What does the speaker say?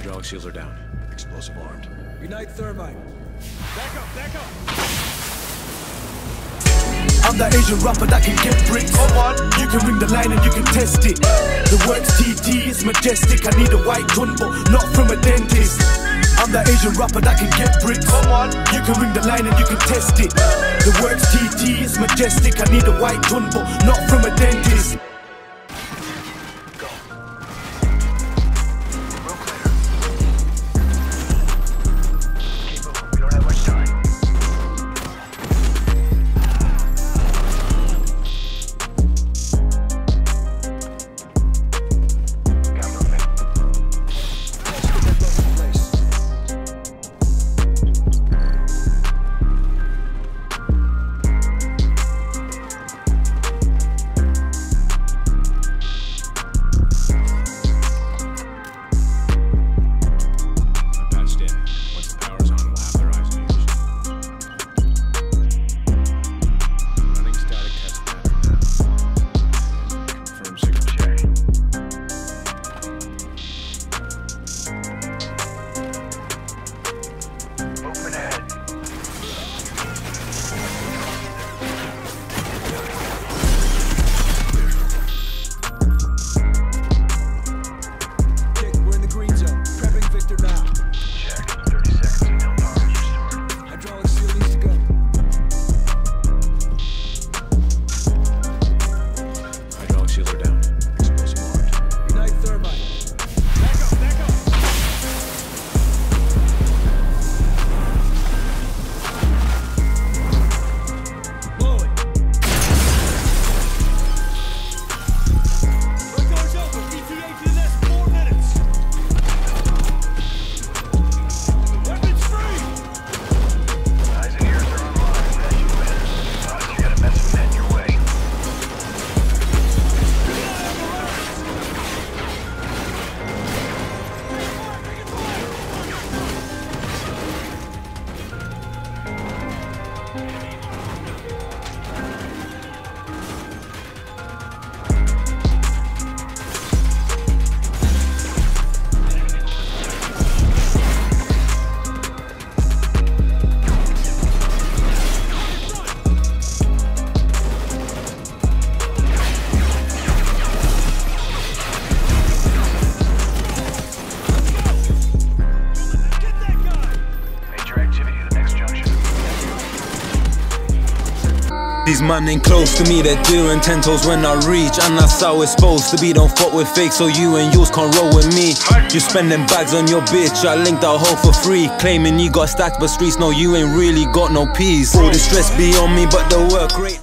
Hydraulic shields are down. Explosive armed. Unite thermite. Back up, back up. I'm that Asian rapper that can get bricks. Come on. You can ring the line and you can test it. The words TD is majestic. I need a white jumbo, not from a dentist. I'm that Asian rapper that can get bricks. Come on. You can ring the line and you can test it. The words TD is majestic. I need a white jumbo, not from a dentist. These man ain't close to me, they're doing 10 toes when I reach. And that's how it's supposed to be, don't fuck with fakes, so you and yours can't roll with me. You spending bags on your bitch, I linked that hoe for free. Claiming you got stacks but streets, no you ain't really got no peas. All the stress be on me but the work rate